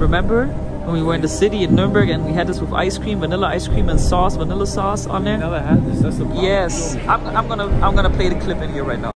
Remember when we were in the city in Nuremberg and we had this with ice cream, vanilla ice cream and sauce, vanilla sauce on there? I never had this. That's the problem. Yes, I'm gonna play the clip in here right now.